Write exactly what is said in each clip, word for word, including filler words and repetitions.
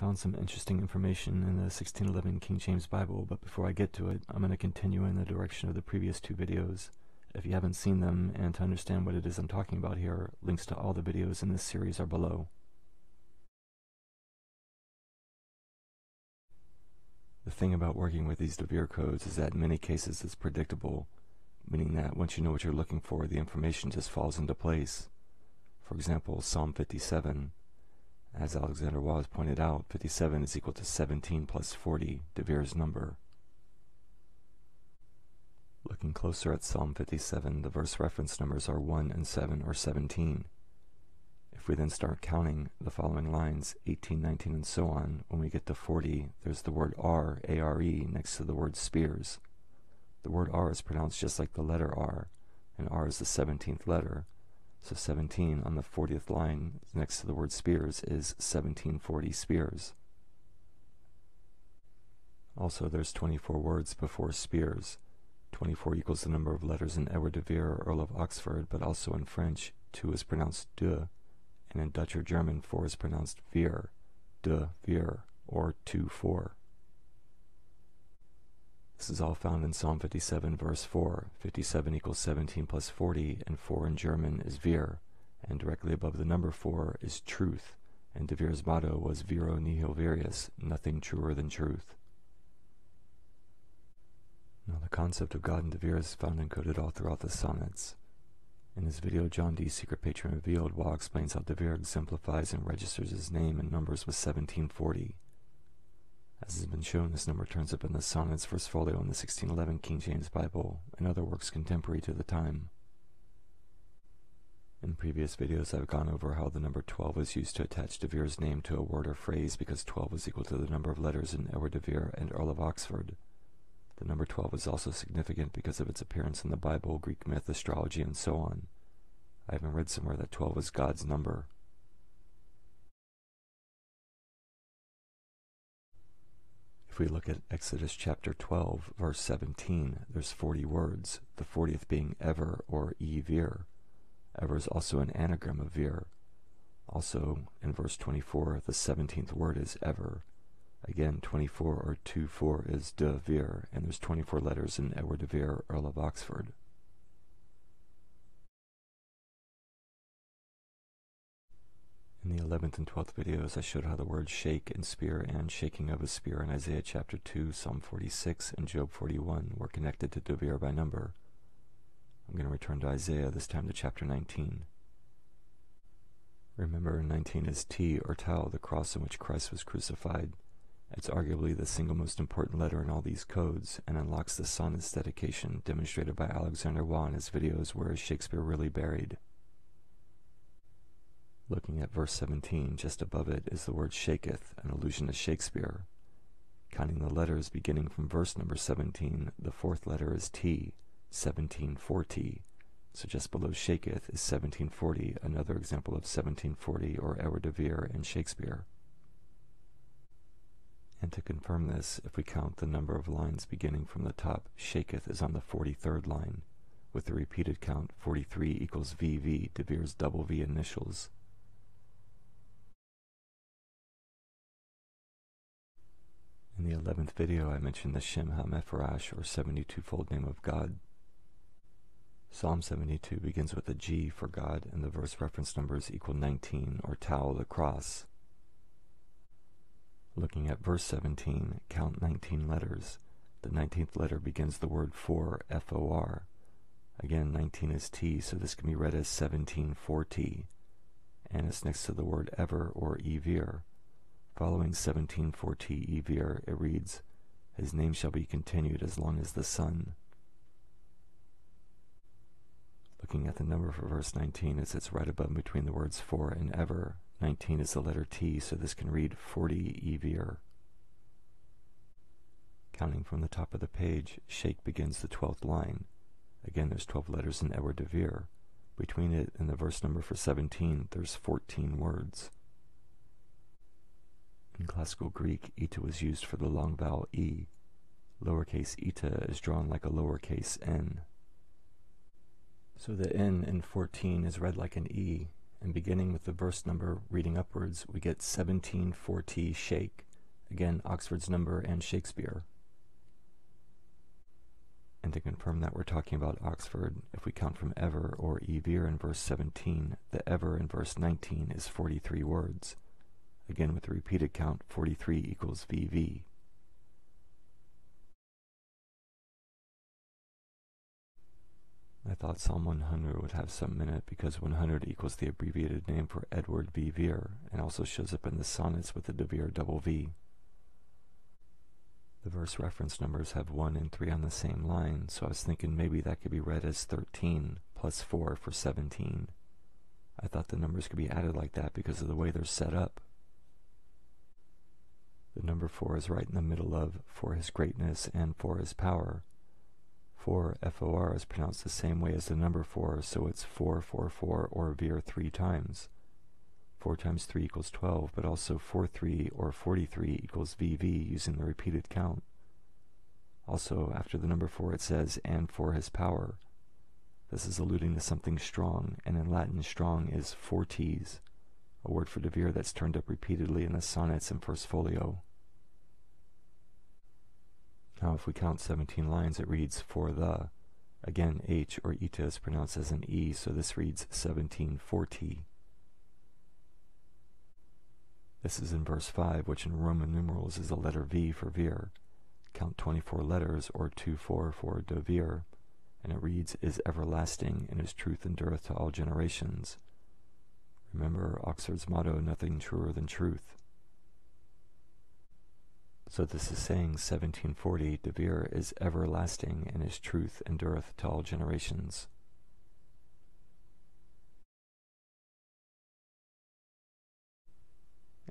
found some interesting information in the sixteen eleven King James Bible, but before I get to it, I'm going to continue in the direction of the previous two videos. If you haven't seen them, and to understand what it is I'm talking about here, links to all the videos in this series are below. The thing about working with these de Vere codes is that in many cases it's predictable, meaning that once you know what you're looking for, the information just falls into place. For example, Psalm fifty-seven. As Alexander Waugh has pointed out, fifty-seven is equal to seventeen plus forty, de Vere's number. Looking closer at Psalm fifty-seven, the verse reference numbers are one and seven, or seventeen. If we then start counting the following lines, eighteen, nineteen, and so on, when we get to forty, there's the word R, A R E, next to the word spears. The word R is pronounced just like the letter R, and R is the seventeenth letter. So seventeen on the fortieth line next to the word spears is seventeen forty spears. Also, there's twenty-four words before spears. twenty-four equals the number of letters in Edward de Vere, Earl of Oxford, but also in French, two is pronounced deux, and in Dutch or German, four is pronounced vier, de Vere, or two, four. This is all found in Psalm fifty-seven, verse four. fifty-seven equals seventeen plus forty, and four in German is Vere, and directly above the number four is truth, and de Vere's motto was Vero nihil verius, nothing truer than truth. Now, the concept of God in de Vere is found encoded all throughout the sonnets. In his video, John D. Secret Patron Revealed, Waugh explains how de Vere exemplifies and registers his name in numbers with seventeen forty. As has been shown, this number turns up in the Sonnets First Folio in the sixteen eleven King James Bible and other works contemporary to the time. In previous videos, I've gone over how the number twelve was used to attach de Vere's name to a word or phrase because twelve was equal to the number of letters in Edward de Vere and Earl of Oxford. The number twelve is also significant because of its appearance in the Bible, Greek myth, astrology, and so on. I even read somewhere that twelve is God's number. If we look at Exodus chapter twelve, verse seventeen, there's forty words, the fortieth being Ever, or E Vere. Ever is also an anagram of Vere. Also, in verse twenty-four, the seventeenth word is Ever. Again, twenty-four or two four is de Vere, and there's twenty-four letters in Edward de Vere, Earl of Oxford. In the eleventh and twelfth videos, I showed how the words shake and spear and shaking of a spear in Isaiah chapter two, Psalm forty-six, and Job forty-one were connected to de Vere by number. I'm going to return to Isaiah, this time to chapter nineteen. Remember, nineteen is T, or Tau, the cross on which Christ was crucified. It's arguably the single most important letter in all these codes, and unlocks the sonnet's dedication demonstrated by Alexander Waugh in his videos Where Is Shakespeare Really Buried? Looking at verse seventeen, just above it is the word shaketh, an allusion to Shakespeare. Counting the letters beginning from verse number seventeen, the fourth letter is T, seventeen forty. So just below shaketh is seventeen forty, another example of seventeen forty or Edward de Vere and Shakespeare. And to confirm this, if we count the number of lines beginning from the top, shaketh is on the forty-third line, with the repeated count forty-three equals V V, de Vere's double V initials. In the eleventh video, I mentioned the Shem HaMefarash, or seventy-two-fold name of God. Psalm seventy-two begins with a G for God, and the verse reference numbers equal nineteen, or Tau, the cross. Looking at verse seventeen, count nineteen letters. The nineteenth letter begins the word for, F O R. Again, nineteen is T, so this can be read as seventeen forty, and it's next to the word Ever, or E Vere. Following seventeen forty E Vere, it reads, His name shall be continued as long as the sun. Looking at the number for verse nineteen, it sits right above between the words for and Ever. nineteen is the letter T, so this can read forty E Vere. Counting from the top of the page, shake begins the twelfth line. Again, there's twelve letters in Edward de Vere. Between it and the verse number for seventeen, there's fourteen words. In classical Greek, eta was used for the long vowel e. Lowercase eta is drawn like a lowercase n. So the n in fourteen is read like an e, and beginning with the verse number reading upwards, we get seventeen forty Shake, again Oxford's number and Shakespeare. And to confirm that we're talking about Oxford, if we count from ever or evere in verse seventeen, the ever in verse nineteen is forty-three words. Again with the repeated count, forty-three equals V V. I thought Psalm one hundred would have some in it because one hundred equals the abbreviated name for Edward de Vere and also shows up in the sonnets with the de Vere double V. The verse reference numbers have one and three on the same line, so I was thinking maybe that could be read as thirteen plus four for seventeen. I thought the numbers could be added like that because of the way they're set up. The number four is right in the middle of for his greatness and for his power. four, F O R, is pronounced the same way as the number four, so it's four four four or Vere three times. four times three equals twelve, but also forty-three or forty-three equals V V using the repeated count. Also, after the number four it says, and for his power. This is alluding to something strong, and in Latin strong is fortes, a word for de Vere that's turned up repeatedly in the sonnets and First Folio. Now if we count seventeen lines, it reads for the. Again, H or eta is pronounced as an E, so this reads seventeen forty. This is in verse five, which in Roman numerals is the letter V for Vere. Count twenty-four letters, or two four for de Vere, and it reads, is everlasting, and his truth endureth to all generations. Remember Oxford's motto, nothing truer than truth. So this is saying seventeen forty, de Vere is everlasting, and his truth endureth to all generations.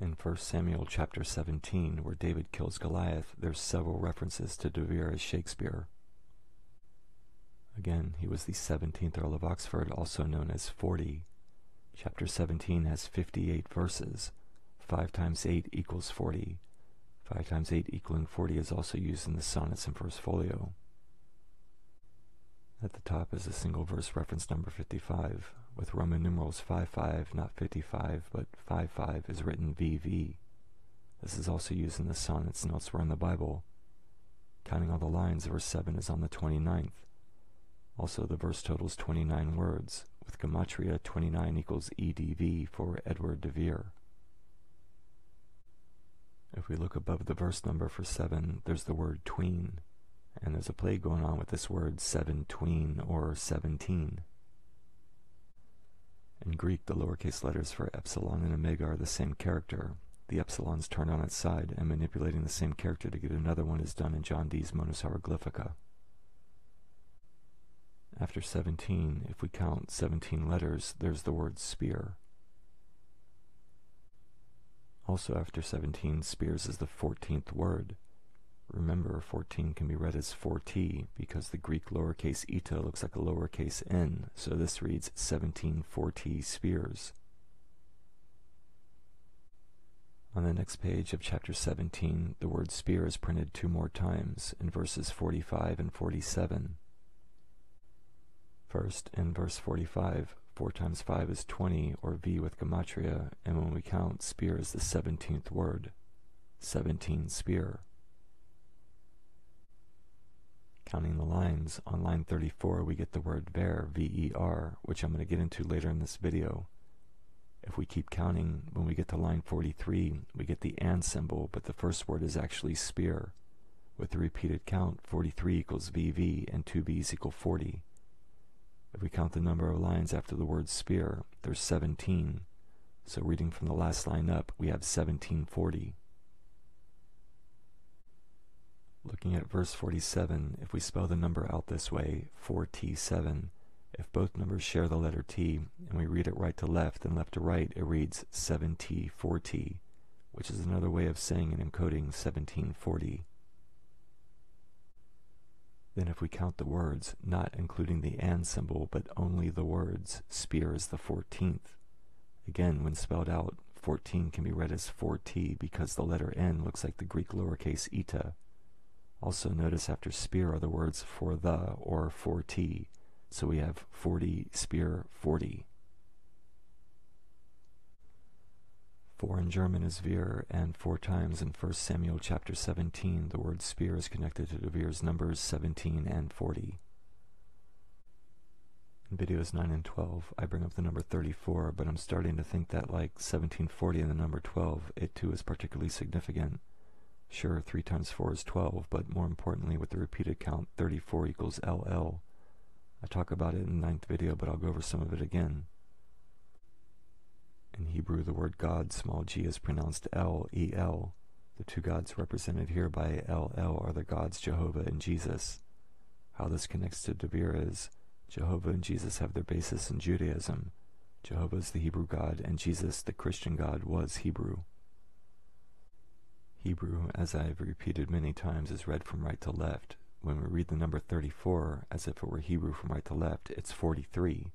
In First Samuel chapter seventeen, where David kills Goliath, there's several references to de Vere as Shakespeare. Again, he was the seventeenth Earl of Oxford, also known as forty. Chapter seventeen has fifty-eight verses. five times eight equals forty. five times eight equaling forty is also used in the sonnets and First Folio. At the top is a single verse reference number fifty-five, with Roman numerals fifty-five, not fifty-five, but fifty-five is written V V. This is also used in the sonnets and elsewhere in the Bible. Counting all the lines, verse seven is on the twenty-ninth. Also, the verse totals twenty-nine words, with Gematria twenty-nine equals E D V for Edward de Vere. If we look above the verse number for seven, there's the word tween, and there's a play going on with this word seven-tween or seventeen. In Greek, the lowercase letters for epsilon and omega are the same character. The epsilon's turned on its side, and manipulating the same character to get another one is done in John D's Monas Hieroglyphica. After seventeen, if we count seventeen letters, there's the word spear. Also after seventeen, spears is the fourteenth word. Remember, fourteen can be read as forty because the Greek lowercase eta looks like a lowercase n, so this reads seventeen forty spears. On the next page of chapter seventeen, the word spear is printed two more times, in verses forty-five and forty-seven. First, in verse forty-five, four times five is twenty, or V with Gematria, and when we count, spear is the seventeenth word. seventeen spear. Counting the lines, on line thirty-four we get the word ver, V E R, which I'm going to get into later in this video. If we keep counting, when we get to line forty-three, we get the and symbol, but the first word is actually spear. With the repeated count, forty-three equals V V, and two V's equal forty. If we count the number of lines after the word spear, there's seventeen. So reading from the last line up, we have seventeen forty. Looking at verse forty-seven, if we spell the number out this way, four T seven, if both numbers share the letter T, and we read it right to left and left to right, it reads seven T four T, which is another way of saying and encoding seventeen forty. Then if we count the words, not including the and symbol, but only the words, spear is the fourteenth. Again, when spelled out, fourteen can be read as four T because the letter N looks like the Greek lowercase eta. Also notice after spear are the words for the or for T, so we have forty, spear, forty. For in German is Vere, and four times in First Samuel chapter seventeen, the word spear is connected to De Vere's numbers seventeen and forty. In videos nine and twelve, I bring up the number thirty-four, but I'm starting to think that, like seventeen forty and the number twelve, it too is particularly significant. Sure, three times four is twelve, but more importantly, with the repeated count, thirty-four equals L L. I talk about it in the ninth video, but I'll go over some of it again. In Hebrew, the word God, small g, is pronounced L E L. The two gods represented here by L L are the gods Jehovah and Jesus. How this connects to De Vere is, Jehovah and Jesus have their basis in Judaism. Jehovah is the Hebrew God, and Jesus, the Christian God, was Hebrew. Hebrew, as I have repeated many times, is read from right to left. When we read the number thirty-four as if it were Hebrew from right to left, it's forty-three.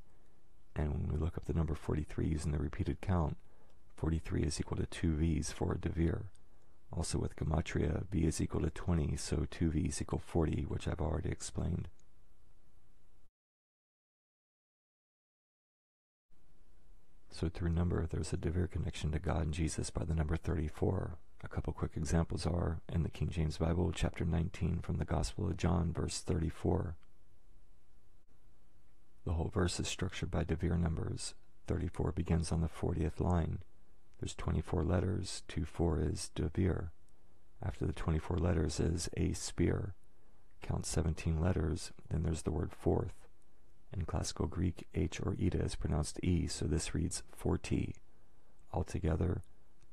And when we look up the number forty-three using the repeated count, forty-three is equal to two V's for De Vere. Also with Gematria, V is equal to twenty, so two V's equal forty, which I've already explained. So through number, there's a De Vere connection to God and Jesus by the number thirty-four. A couple quick examples are in the King James Bible, chapter nineteen from the Gospel of John, verse thirty-four. The whole verse is structured by De Vere numbers. thirty-four begins on the fortieth line. There's twenty-four letters, two four is De Vere. After the twenty-four letters is a spear. Count seventeen letters, then there's the word fourth. In classical Greek, H or eta is pronounced E, so this reads forty. Altogether,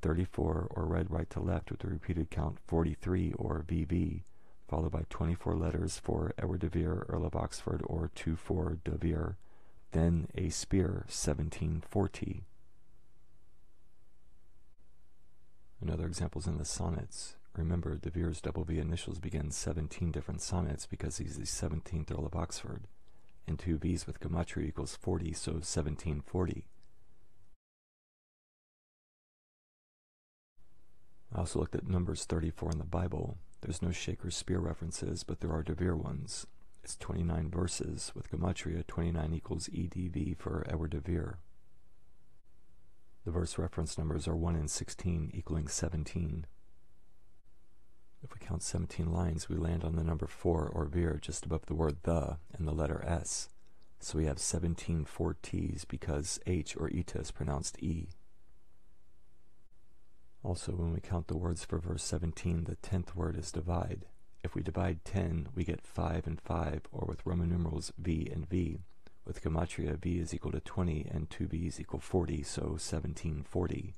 thirty-four, or read right to left with the repeated count forty-three, or V V, followed by twenty-four letters for Edward de Vere, Earl of Oxford, or two four De Vere, then a spear, seventeen forty. Another example is in the sonnets. Remember, De Vere's double V initials begin seventeen different sonnets because he's the seventeenth Earl of Oxford. And two V's with Gematria equals forty, so seventeen forty. I also looked at numbers thirty-four in the Bible. There's no Shaker spear references, but there are De Vere ones. It's twenty-nine verses. With Gematria, twenty-nine equals E D V for Edward de Vere. The verse reference numbers are one and sixteen, equaling seventeen. If we count seventeen lines, we land on the number four, or Vere, just above the word the and the letter S. So we have seventeen four T's because H or eta is pronounced E. Also, when we count the words for verse seventeen, the tenth word is divide. If we divide ten, we get five and five, or with Roman numerals V and V. With Gematria, V is equal to twenty, and two V's equal forty, so seventeen forty.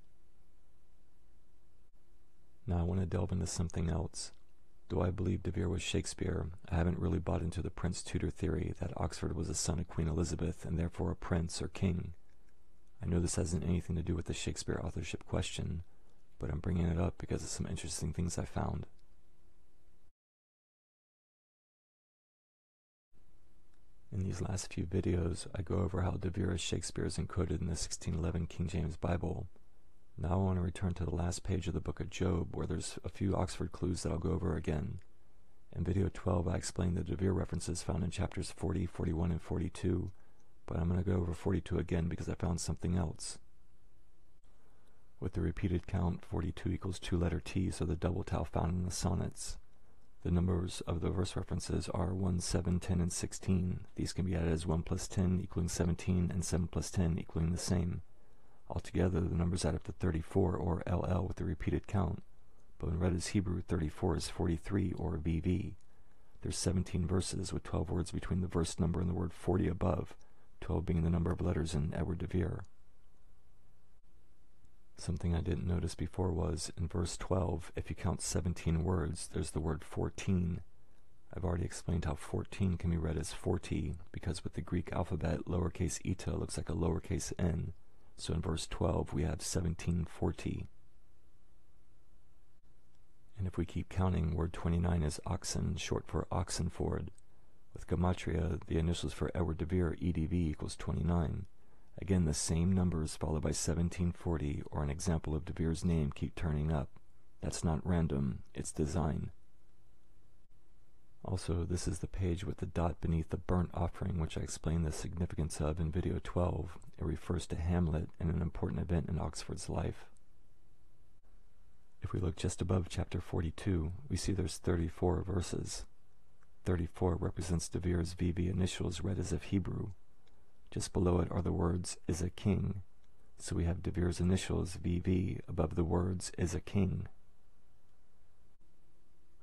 Now I want to delve into something else. Though I believe De Vere was Shakespeare, I haven't really bought into the Prince-Tudor theory that Oxford was a son of Queen Elizabeth and therefore a prince or king. I know this hasn't anything to do with the Shakespeare authorship question, but I'm bringing it up because of some interesting things I found. In these last few videos, I go over how De Vere as Shakespeare is encoded in the sixteen eleven King James Bible. Now I want to return to the last page of the book of Job, where there's a few Oxford clues that I'll go over again. In video twelve, I explained the De Vere references found in chapters forty, forty-one, and forty-two, but I'm going to go over forty-two again because I found something else. With the repeated count, forty-two equals two-letter T, so the double tau found in the sonnets. The numbers of the verse references are one, seven, ten, and sixteen. These can be added as one plus ten equaling seventeen, and seven plus ten equaling the same. Altogether, the numbers add up to thirty-four, or L L, with the repeated count, but when read as Hebrew, thirty-four is forty-three, or V V. There's seventeen verses, with twelve words between the verse number and the word forty above, twelve being the number of letters in Edward de Vere. Something I didn't notice before was, in verse twelve, if you count seventeen words, there's the word fourteen. I've already explained how fourteen can be read as forty, because with the Greek alphabet, lowercase eta looks like a lowercase n. So in verse twelve, we have seventeen forty. And if we keep counting, word twenty-nine is oxen, short for Oxenford. With Gematria, the initials for Edward de Vere, E D V, equals twenty-nine. Again, the same numbers followed by seventeen forty, or an example of De Vere's name, keep turning up. That's not random, it's design. Also, this is the page with the dot beneath the burnt offering, which I explained the significance of in video twelve. It refers to Hamlet and an important event in Oxford's life. if we look just above chapter forty-two, we see there's thirty-four verses. thirty-four represents de Vere's V V initials read as if Hebrew. Just below it are the words, is a king. So we have de Vere's initials, V V, above the words, is a king.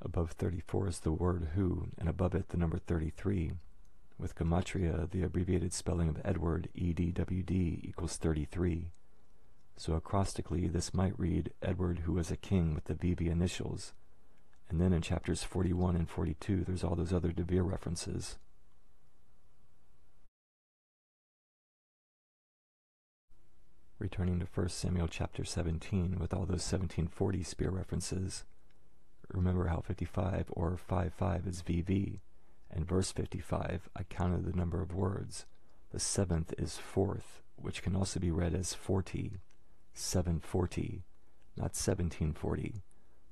Above thirty-four is the word who, and above it the number thirty-three. With Gematria, the abbreviated spelling of Edward, E D W D, equals thirty-three. So acrostically, this might read Edward who is a king with the V V initials. And then in chapters forty-one and forty-two, there's all those other de Vere references. Returning to First Samuel chapter seventeen with all those seventeen forty spear references, remember how fifty-five or fifty-five is V V, and verse fifty-five, I counted the number of words. The seventh is fourth, which can also be read as forty, seven forty, not seventeen forty.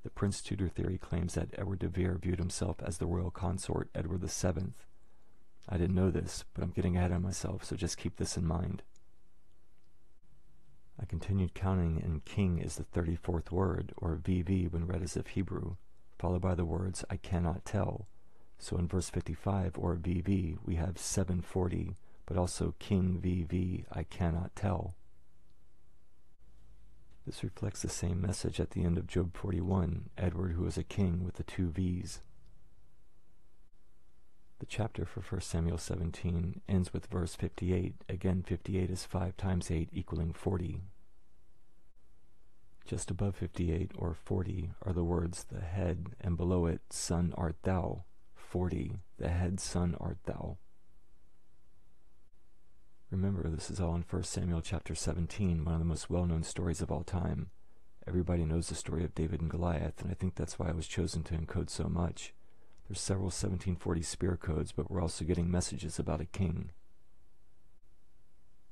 The Prince-Tudor theory claims that Edward de Vere viewed himself as the royal consort Edward the seventh. I didn't know this, but I'm getting ahead of myself, so just keep this in mind. I continued counting, and king is the thirty-fourth word, or V V when read as if Hebrew, followed by the words, I cannot tell. So in verse fifty-five, or V V, we have seven forty, but also king V V, I cannot tell. This reflects the same message at the end of Job forty-one, Edward who is a king with the two V's. The chapter for First Samuel seventeen ends with verse fifty-eight. Again, fifty-eight is five times eight equaling forty. Just above fifty-eight, or forty, are the words the head, and below it, son art thou. forty, the head son art thou. Remember, this is all in First Samuel chapter seventeen, one of the most well-known stories of all time. Everybody knows the story of David and Goliath, and I think that's why I was chosen to encode so much. There's several seventeen forty spear codes, but we're also getting messages about a king.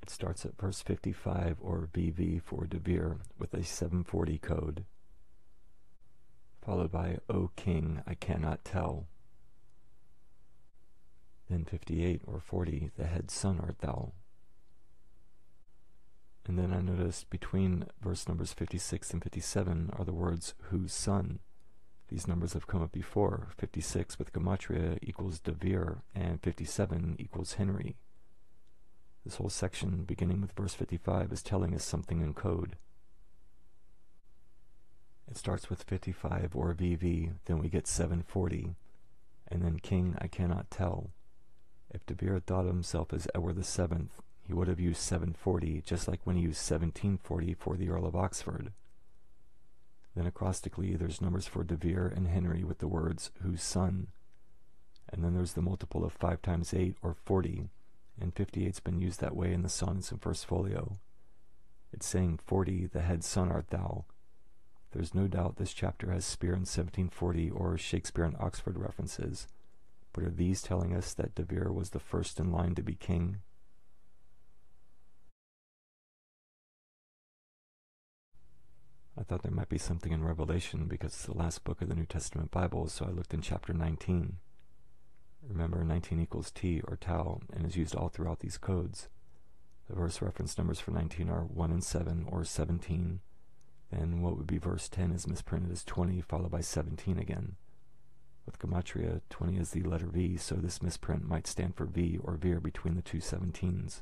It starts at verse fifty-five, or V V for de Vere, with a seven forty code, followed by, O king, I cannot tell. Then fifty-eight, or forty, the head son art thou. And then I noticed between verse numbers fifty-six and fifty-seven are the words, whose son. These numbers have come up before. fifty-six with Gematria equals de Vere, and fifty-seven equals Henry. This whole section, beginning with verse fifty-five, is telling us something in code. It starts with fifty-five, or V V, then we get seven forty, and then king I cannot tell. If de Vere thought of himself as Edward the seventh, he would have used seven forty, just like when he used seventeen forty for the Earl of Oxford. Then acrostically, there's numbers for de Vere and Henry with the words, whose son. And then there's the multiple of five times eight, or forty, and fifty-eight's been used that way in the Sonnets and First Folio. It's saying, forty, the head son art thou. There's no doubt this chapter has spear and seventeen forty, or Shakespeare and Oxford references, but are these telling us that de Vere was the first in line to be king? I thought there might be something in Revelation because it's the last book of the New Testament Bible, so I looked in chapter nineteen. Remember, nineteen equals T, or tau, and is used all throughout these codes. The verse reference numbers for nineteen are one and seven, or seventeen, and what would be verse ten is misprinted as twenty, followed by seventeen again. With Gematria, twenty is the letter V, so this misprint might stand for V or Vere between the two seventeens.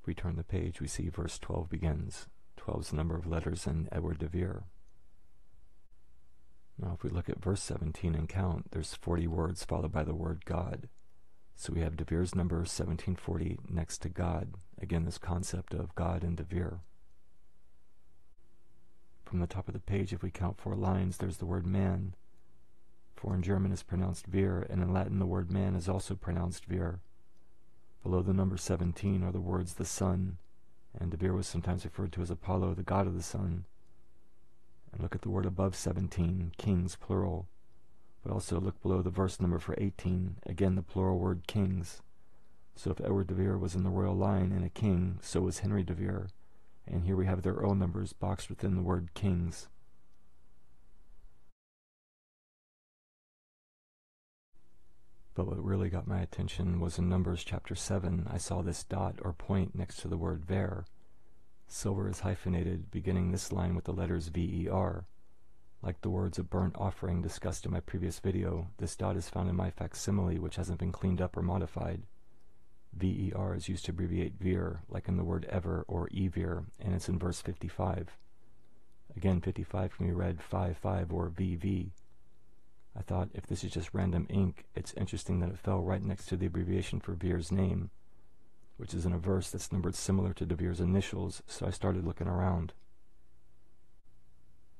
If we turn the page, we see verse twelve begins. twelve is the number of letters in Edward de Vere. Now if we look at verse seventeen and count, there's forty words followed by the word God. So we have de Vere's number seventeen forty next to God. Again, this concept of God and de Vere. From the top of the page, if we count four lines, there's the word man. For in German is pronounced Vere, and in Latin the word man is also pronounced Vere. Below the number seventeen are the words the sun, and de Vere was sometimes referred to as Apollo, the god of the sun. And look at the word above seventeen, kings, plural. But also look below the verse number for eighteen, again the plural word kings. So if Edward de Vere was in the royal line and a king, so was Henry de Vere. And here we have their earl numbers boxed within the word kings. But what really got my attention was in Numbers chapter seven, I saw this dot or point next to the word Vere. Silver is hyphenated, beginning this line with the letters V E R. Like the words of burnt offering discussed in my previous video, this dot is found in my facsimile, which hasn't been cleaned up or modified. V E R is used to abbreviate Vere, like in the word ever or evere, and it's in verse fifty-five. Again, fifty-five can be read five five or V V. I thought, if this is just random ink, it's interesting that it fell right next to the abbreviation for Vere's name, which is in a verse that's numbered similar to de Vere's initials, so I started looking around.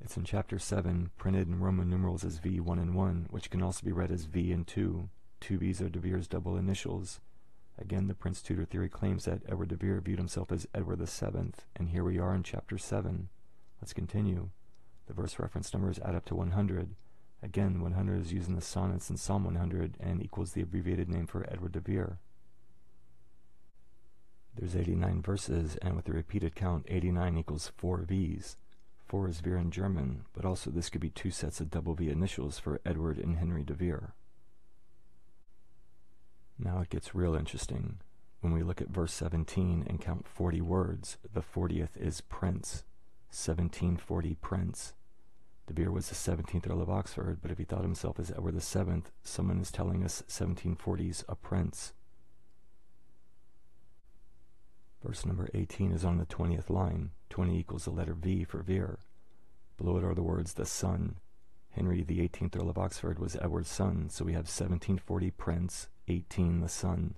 It's in chapter seven, printed in Roman numerals as V one and one, which can also be read as V and two. Two V's are de Vere's double initials. Again, the Prince-Tudor theory claims that Edward de Vere viewed himself as Edward the seventh, and here we are in chapter seven. Let's continue. The verse reference numbers add up to one hundred. Again, one hundred is used in the sonnets in Psalm one hundred and equals the abbreviated name for Edward de Vere. There's eighty-nine verses, and with the repeated count, eighty-nine equals four V's. Four is Vere in German, but also this could be two sets of double V initials for Edward and Henry de Vere. Now it gets real interesting. When we look at verse seventeen and count forty words, the fortieth is Prince. seventeen forty Prince. De Vere was the seventeenth Earl of Oxford, but if he thought himself as Edward the seventh, someone is telling us seventeen forties a prince. Verse number eighteen is on the twentieth line. twenty equals the letter V for Vere. Below it are the words the son. Henry the eighteenth Earl of Oxford was Edward's son, so we have seventeen forty Prince, eighteen the son.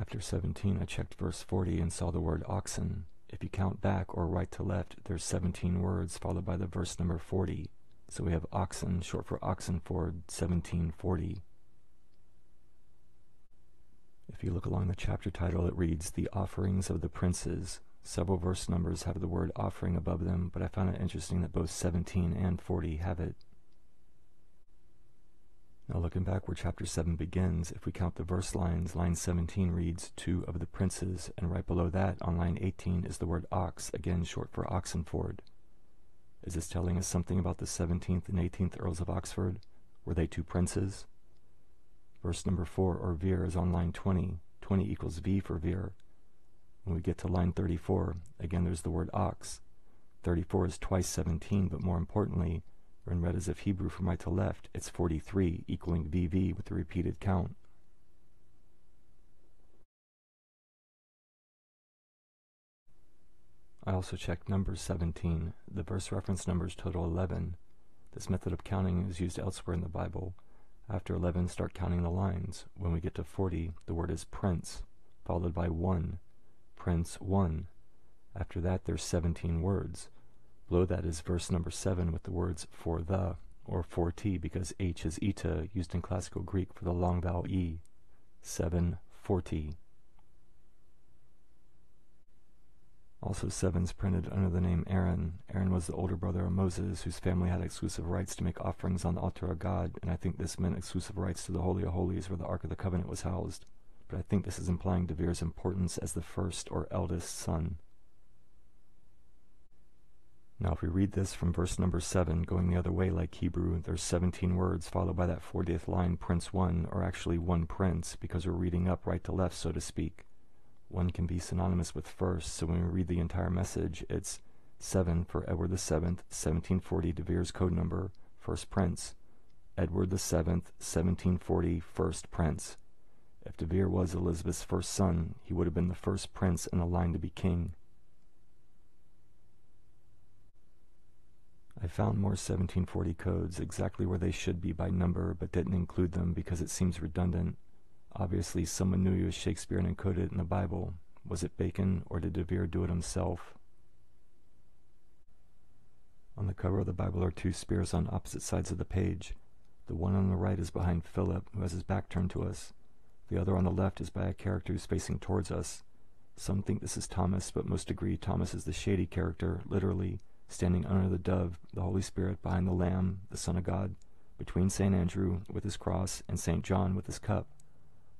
After seventeen, I checked verse forty and saw the word oxen. If you count back or right to left, there's seventeen words followed by the verse number forty. So we have oxen, short for Oxenford, seventeen forty. If you look along the chapter title, it reads, The Offerings of the Princes. Several verse numbers have the word offering above them, but I found it interesting that both seventeen and forty have it. Now looking back where chapter seven begins, if we count the verse lines, line seventeen reads, Two of the Princes, and right below that, on line eighteen, is the word ox, again short for Oxenford. Is this telling us something about the seventeenth and eighteenth Earls of Oxford? Were they two princes? Verse number four, or Vere, is on line twenty. twenty equals V for Vere. When we get to line thirty-four, again there's the word ox. thirty-four is twice seventeen, but more importantly, when read as if Hebrew from right to left, it's forty-three, equaling V V with the repeated count. I also checked Numbers seventeen. The verse reference numbers total eleven. This method of counting is used elsewhere in the Bible. After eleven, start counting the lines. When we get to forty, the word is prince, followed by one. Prince, one. After that, there's seventeen words. Below that is verse number seven with the words for the, or for t, because h is eta, used in classical Greek for the long vowel e. seven forty. Also, seven's printed under the name Aaron. Aaron was the older brother of Moses, whose family had exclusive rights to make offerings on the altar of God, and I think this meant exclusive rights to the Holy of Holies where the Ark of the Covenant was housed. But I think this is implying de Vere's importance as the first or eldest son. Now if we read this from verse number seven, going the other way like Hebrew, there's seventeen words followed by that fortieth line, Prince one, or actually one prince, because we're reading up right to left, so to speak. One can be synonymous with first, so when we read the entire message, it's seven for Edward the seventh, seventeen forty de Vere's code number, first prince. Edward the seventh, seventeen forty, first prince. If de Vere was Elizabeth's first son, he would have been the first prince in the line to be king. I found more seventeen forty codes exactly where they should be by number, but didn't include them because it seems redundant. Obviously someone knew he was Shakespeare and encoded it in the Bible. Was it Bacon, or did de Vere do it himself? On the cover of the Bible are two spears on opposite sides of the page. The one on the right is behind Philip, who has his back turned to us. The other on the left is by a character who's facing towards us. Some think this is Thomas, but most agree Thomas is the shady character, literally, standing under the dove, the Holy Spirit, behind the Lamb, the Son of God, between Saint Andrew with his cross and Saint John with his cup.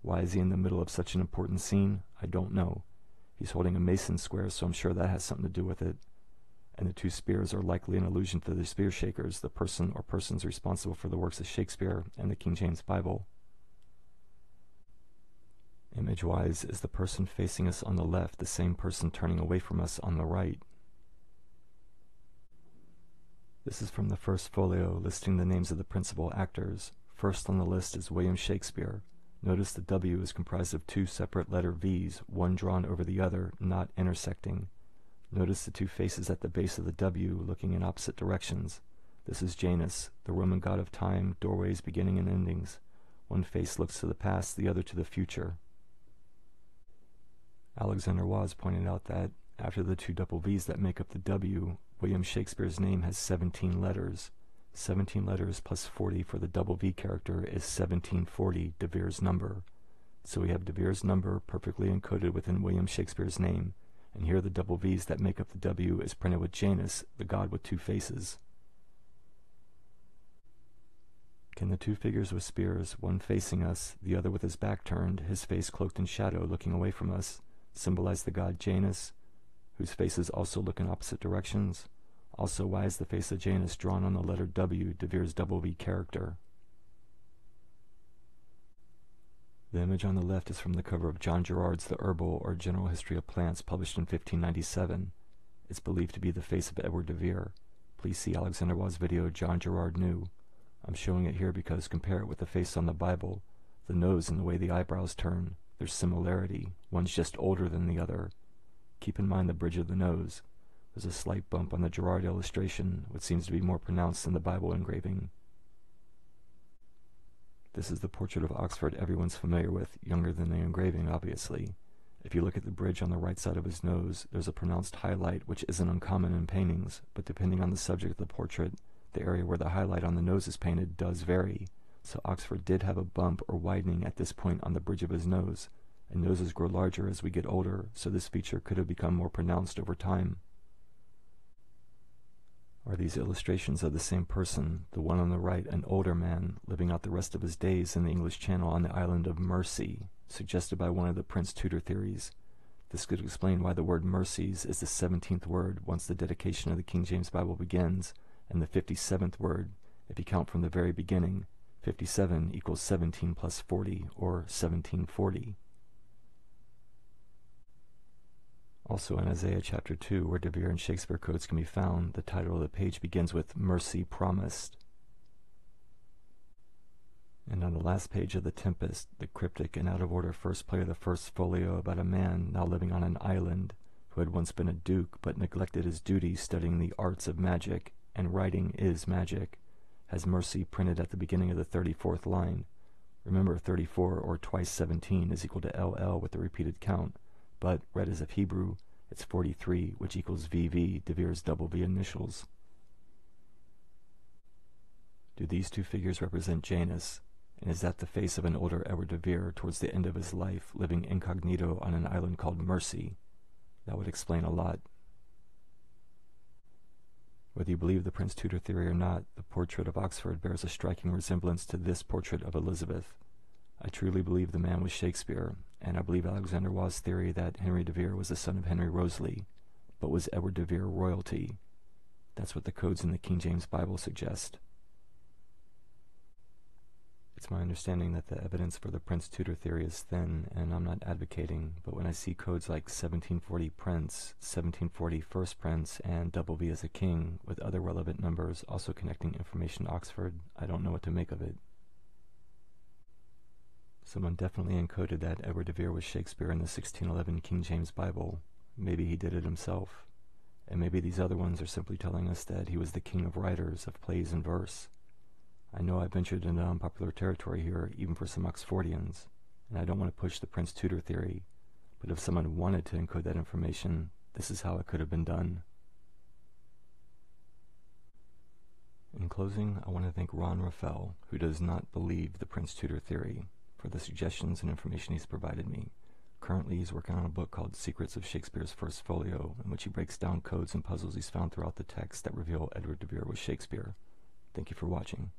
Why is he in the middle of such an important scene? I don't know. He's holding a mason square, so I'm sure that has something to do with it. And the two spears are likely an allusion to the spear shakers, the person or persons responsible for the works of Shakespeare and the King James Bible. Image-wise, is the person facing us on the left the same person turning away from us on the right? This is from the First Folio, listing the names of the principal actors. First on the list is William Shakespeare. Notice the W is comprised of two separate letter V's, one drawn over the other, not intersecting. Notice the two faces at the base of the W looking in opposite directions. This is Janus, the Roman god of time, doorways beginning and endings. One face looks to the past, the other to the future. Alexander Waugh pointed out that, after the two double V's that make up the W, William Shakespeare's name has seventeen letters. seventeen letters plus forty for the double V character is seventeen forty, De Vere's number. So we have De Vere's number perfectly encoded within William Shakespeare's name, and here the double V's that make up the W is printed with Janus, the god with two faces. Can the two figures with spears, one facing us, the other with his back turned, his face cloaked in shadow looking away from us, symbolize the god Janus, whose faces also look in opposite directions? Also, why is the face of Janus drawn on the letter W, De Vere's double V character? The image on the left is from the cover of John Gerard's The Herbal or General History of Plants, published in fifteen ninety-seven. It's believed to be the face of Edward de Vere. Please see Alexander Waugh's video, John Gerard Knew. I'm showing it here because compare it with the face on the Bible, the nose and the way the eyebrows turn. There's similarity. One's just older than the other. Keep in mind the bridge of the nose. There's a slight bump on the Gerard illustration, which seems to be more pronounced than the Bible engraving. This is the portrait of Oxford everyone's familiar with, younger than the engraving, obviously. If you look at the bridge on the right side of his nose, there's a pronounced highlight, which isn't uncommon in paintings, but depending on the subject of the portrait, the area where the highlight on the nose is painted does vary. So Oxford did have a bump or widening at this point on the bridge of his nose, and noses grow larger as we get older, so this feature could have become more pronounced over time. Are these illustrations of the same person, the one on the right an older man, living out the rest of his days in the English Channel on the island of Mercy, suggested by one of the Prince-Tudor theories? This could explain why the word mercies is the seventeenth word once the dedication of the King James Bible begins, and the fifty-seventh word, if you count from the very beginning. fifty-seven equals seventeen plus forty, or seventeen forty. Also in Isaiah chapter two, where De Vere and Shakespeare codes can be found, the title of the page begins with Mercy Promised. And on the last page of The Tempest, the cryptic and out-of-order first play of the First Folio about a man now living on an island, who had once been a duke but neglected his duty studying the arts of magic, and writing is magic, has mercy printed at the beginning of the thirty-fourth line. Remember, thirty-four, or twice seventeen, is equal to L L with the repeated count. But, read as of Hebrew, it's forty-three, which equals V V, De Vere's double V initials. Do these two figures represent Janus? And is that the face of an older Edward de Vere towards the end of his life, living incognito on an island called Mercy? That would explain a lot. Whether you believe the Prince-Tudor theory or not, the portrait of Oxford bears a striking resemblance to this portrait of Elizabeth. I truly believe the man was Shakespeare, and I believe Alexander Waugh's theory that Henry de Vere was the son of Henry Rosley, but was Edward de Vere royalty? That's what the codes in the King James Bible suggest. It's my understanding that the evidence for the Prince-Tudor theory is thin, and I'm not advocating, but when I see codes like seventeen forty Prince, seventeen forty First Prince, and double V as a king, with other relevant numbers also connecting information to Oxford, I don't know what to make of it. Someone definitely encoded that Edward de Vere was Shakespeare in the sixteen eleven King James Bible. Maybe he did it himself. And maybe these other ones are simply telling us that he was the king of writers, of plays and verse. I know I ventured into unpopular territory here, even for some Oxfordians, and I don't want to push the Prince-Tudor theory, but if someone wanted to encode that information, this is how it could have been done. In closing, I want to thank Ron Raphael, who does not believe the Prince-Tudor theory, for the suggestions and information he's provided me. Currently, he's working on a book called Secrets of Shakespeare's First Folio, in which he breaks down codes and puzzles he's found throughout the text that reveal Edward de Vere was Shakespeare. Thank you for watching.